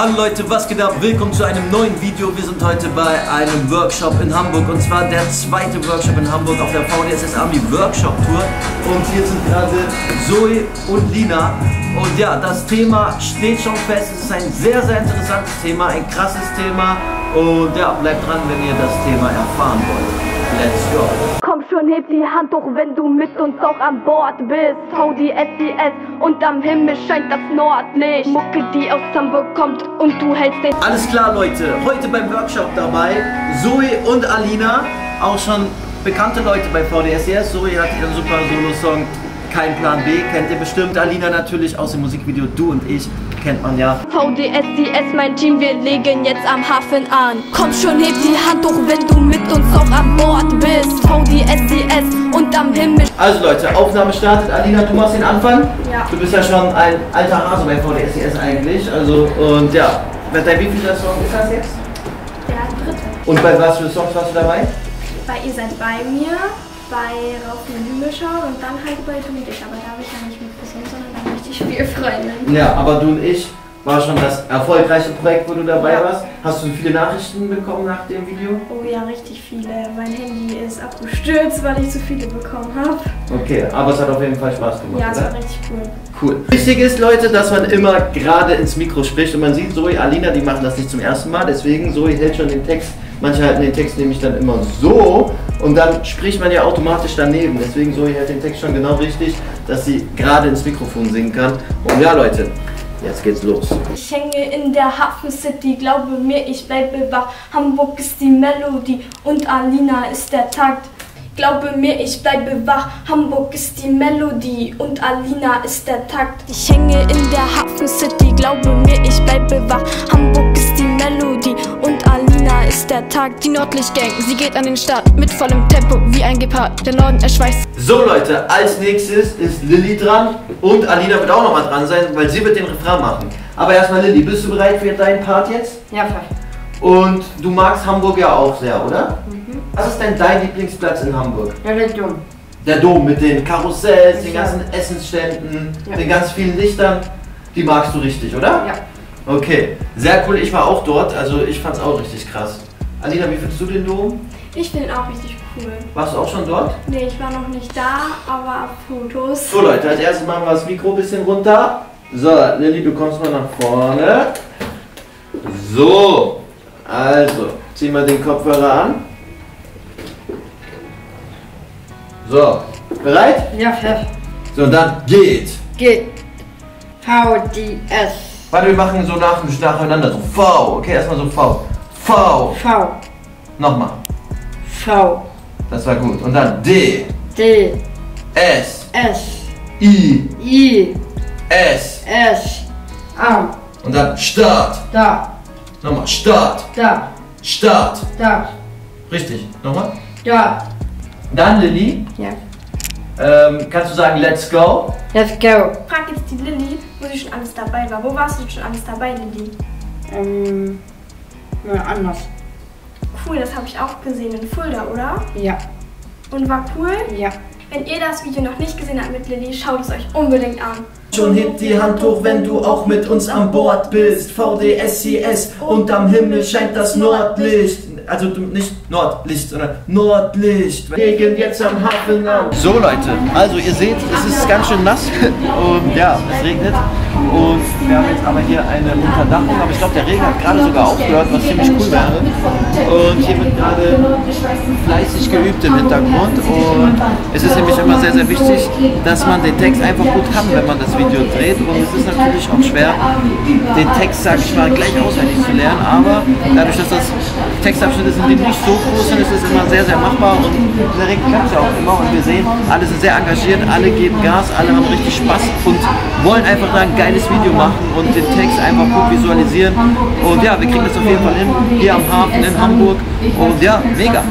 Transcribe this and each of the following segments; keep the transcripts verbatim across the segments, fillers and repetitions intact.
Hallo Leute, was geht ab? Willkommen zu einem neuen Video. Wir sind heute bei einem Workshop in Hamburg, und zwar der zweite Workshop in Hamburg auf der V D S I S Army Workshop Tour. Und hier sind gerade Zoe und Lina. Und ja, das Thema steht schon fest. Es ist ein sehr, sehr interessantes Thema, ein krasses Thema. Und ja, bleibt dran, wenn ihr das Thema erfahren wollt. Let's go! Komm schon, heb die Hand hoch, wenn du mit uns auch an Bord bist. V D S D S und am Himmel scheint das Nordlicht. Mucke, die aus Hamburg kommt und du hältst den... Alles klar, Leute. Heute beim Workshop dabei Zoe und Alina. Auch schon bekannte Leute bei V D S D S. Zoe hat ihren super Solo-Song Kein Plan B. Kennt ihr bestimmt. Alina natürlich aus dem Musikvideo Du und Ich. Kennt man ja. V D S D S, mein Team, wir legen jetzt am Hafen an. Komm schon, heb die Hand hoch, wenn du mit uns auch an Bord bist. V D S D S und am Himmel. Also Leute, Aufnahme startet. Alina, du machst den Anfang. Ja. Du bist ja schon ein alter Hase bei V D S D S eigentlich. Also, und ja. Mit deinem wievielter Song ist das jetzt? Der dritte. Und bei was für Songs warst du dabei? Bei Ihr seid bei mir, bei Rauf in den Himmel schauen und dann halt bei Du und Ich. Aber da habe ich ja nicht mitgesungen, sondern dann richtig viel Freundin. Ja, aber Du und Ich war schon das erfolgreiche Projekt, wo du dabei ja. warst. Hast du viele Nachrichten bekommen nach dem Video? Oh ja, richtig viele. Mein Handy ist abgestürzt, weil ich zu viele bekommen habe. Okay, aber es hat auf jeden Fall Spaß gemacht, ja, es war richtig cool. Cool. Wichtig ist, Leute, dass man immer gerade ins Mikro spricht. Und man sieht, Zoe, Alina, die machen das nicht zum ersten Mal. Deswegen, Zoe hält schon den Text. Manche halten den Text nämlich dann immer so und dann spricht man ja automatisch daneben. Deswegen Zoe hält den Text schon genau richtig, dass sie gerade ins Mikrofon singen kann. Und ja, Leute, jetzt geht's los. Ich hänge in der Hafen City, glaube mir, ich bleibe wach. Hamburg ist die Melodie und Alina ist der Takt. Glaube mir, ich bleibe wach. Hamburg ist die Melodie und Alina ist der Takt. Ich hänge in der Hafen City, glaube mir, ich bleibe wach. Hamburg ist die Melodie und Alina ist der Takt. Die Nordlichtgang, sie geht an den Start mit vollem Tempo wie ein Gepard. Der Norden erschweißt. So Leute, als nächstes ist Lilly dran und Alina wird auch nochmal dran sein, weil sie wird den Refrain machen. Aber erstmal Lilly, bist du bereit für deinen Part jetzt? Ja, voll. Und du magst Hamburg ja auch sehr, oder? Mhm. Was ist denn dein Lieblingsplatz in Hamburg? Ja, der Dom. Der Dom mit den Karussells, ich den ganzen ja. Essensständen, ja. den ganz vielen Lichtern. Die magst du richtig, oder? Ja. Okay, sehr cool. Ich war auch dort, also ich fand's auch richtig krass. Alina, wie findest du den Dom? Ich finde ihn auch richtig cool. Warst du auch schon dort? Nee, ich war noch nicht da, aber ab Fotos. So Leute, als erstes machen wir das Mikro ein bisschen runter. So, Lilly, du kommst mal nach vorne. So. Also, zieh mal den Kopfhörer an. So, bereit? Ja, Chef. So, und dann geht. Geht. V D S. Warte, wir machen so nach und nacheinander. So V. Okay, erstmal so V. V. V. Nochmal. V. Das war gut. Und dann D. D. S. S. I. I. S. S. A. Und dann Start. Da. Nochmal, Start. Da. Start. Da. Richtig. Nochmal. Da. Dann Lilly. Ja. Ähm, kannst du sagen, let's go? Let's go. Frag jetzt die Lilly, wo sie schon alles dabei war. Wo warst du schon alles dabei, Lilly? Ähm, ja, anders. Cool, das habe ich auch gesehen in Fulda, oder? Ja. Und war cool? Ja. Wenn ihr das Video noch nicht gesehen habt mit Lilly, schaut es euch unbedingt an. Schon heb die Hand hoch, wenn du auch mit uns an Bord bist. V D S I S und am Himmel scheint das Nordlicht. Also nicht Nordlicht, sondern Nordlicht. Wir gehen jetzt am Hafen an. So Leute, also ihr seht, es ist ganz schön nass und ja, es regnet. Und wir haben jetzt aber hier eine Unterdachung, aber ich glaube der Regen hat gerade sogar aufgehört, was ziemlich cool wäre. Und hier wird gerade fleißig geübt im Hintergrund und es ist nämlich immer sehr, sehr wichtig, dass man den Text einfach gut kann, wenn man das Video dreht. Und es ist natürlich auch schwer, den Text, sag ich mal, gleich auswendig zu lernen, aber dadurch, dass das Textabschnitte sind, die nicht so groß sind, ist es immer sehr, sehr machbar und der Regen klappt ja auch immer. Und wir sehen, alle sind sehr engagiert, alle geben Gas, alle haben richtig Spaß und wollen einfach dann geil Video machen und den Text einfach gut visualisieren. Und ja, wir kriegen das auf jeden Fall hin, hier am Hafen in Hamburg. Und ja, mega.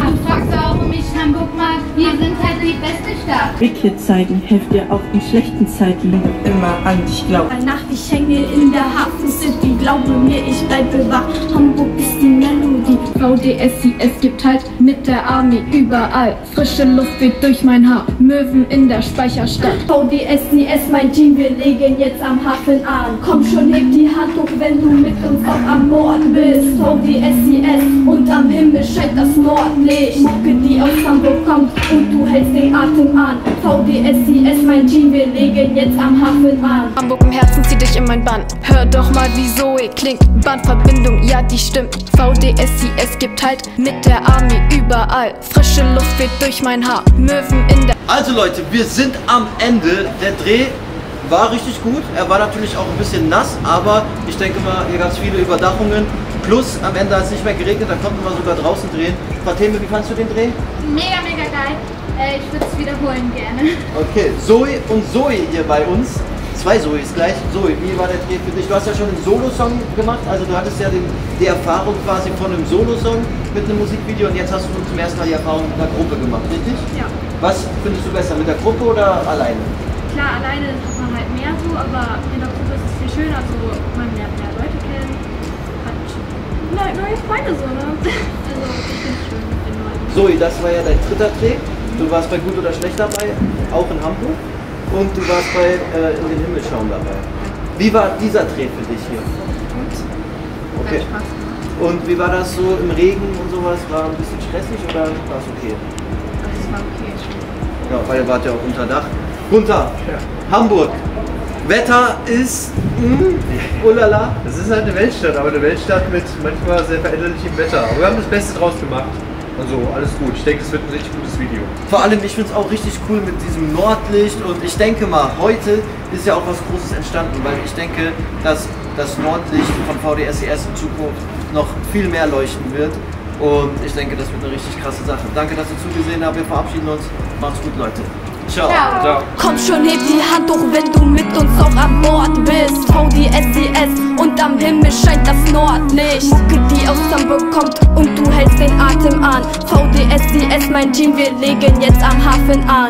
Wir sind halt die beste Stadt. Wicke zeigen, helft ihr auch in schlechten Zeiten immer an dich glauben. Bei Nacht, ich hänge in der Hafen City, glaube mir, ich bleibe wach. Hamburg ist die Melodie. V D S I S gibt halt mit der Army überall. Frische Luft weht durch mein Haar, Möwen in der Speicherstadt. V D S D S, mein Team, wir legen jetzt am Hafen an. Komm schon, heb die Hand hoch, wenn du mit uns auf am Norden bist. V D S D S, und am Himmel scheint das Nordlicht. Mucke, die aus Hamburg kommt und du hältst den Atem an. V D S D S, mein Team, wir legen jetzt am Hafen an. Hamburg im Herzen, zieh dich in mein Bann. Hör doch mal, wie Zoe klingt. Bandverbindung, ja, die stimmt. V D S D S gibt halt mit der Army überall. Frische Luft weht durch mein Haar, Möwen in der... Also Leute, wir sind am Ende. Der Dreh war richtig gut. Er war natürlich auch ein bisschen nass, aber ich denke mal, hier gab es viele Überdachungen. Plus, am Ende hat es nicht mehr geregnet, da konnten wir sogar draußen drehen. Fateme, wie fandst du den Dreh? Mega, mega geil. Äh, ich würde es wiederholen gerne. Okay, Zoe und Zoe hier bei uns. Zwei Zoes gleich. Zoe, wie war der Dreh für dich? Du hast ja schon einen Solo-Song gemacht, also du hattest ja den, die Erfahrung quasi von einem Solo-Song mit einem Musikvideo und jetzt hast du zum ersten Mal die Erfahrung mit einer Gruppe gemacht, richtig? Ja. Was findest du besser, mit der Gruppe oder alleine? Klar, alleine hat man halt mehr so, aber in der Gruppe ist es viel schöner, also man lernt mehr Leute kennen, hat neue Freunde so, ne? Also ich finde es schön mit den Leuten. Zoe, das war ja dein dritter Dreh. Du warst bei Gut oder Schlecht dabei, auch in Hamburg. Und du warst bei äh, In den Himmel schauen dabei. Wie war dieser Dreh für dich hier? Gut. Okay. Und wie war das so im Regen und sowas? War ein bisschen stressig oder war es okay? Das war okay. Ja, weil ihr wart ja auch unter Dach. Runter! Ja. Hamburg! Wetter ist... Mm, ulala. Das ist halt eine Weltstadt, aber eine Weltstadt mit manchmal sehr veränderlichem Wetter. Aber wir haben das Beste draus gemacht. Also alles gut, ich denke, es wird ein richtig gutes Video. Vor allem, ich finde es auch richtig cool mit diesem Nordlicht und ich denke mal, heute ist ja auch was Großes entstanden, weil ich denke, dass das Nordlicht von V D S D S in Zukunft noch viel mehr leuchten wird und ich denke, das wird eine richtig krasse Sache. Danke, dass ihr zugesehen habt, wir verabschieden uns. Macht's gut, Leute. Ciao. Ciao. Ciao. Komm schon, heb die Hand hoch, wenn du mit uns auch am Nord bist. V D S D S und am Himmel scheint das Nordlicht. Mucke, die aus Hamburg kommt und du hältst den Atem an. V D S D S, mein Team, wir legen jetzt am Hafen an.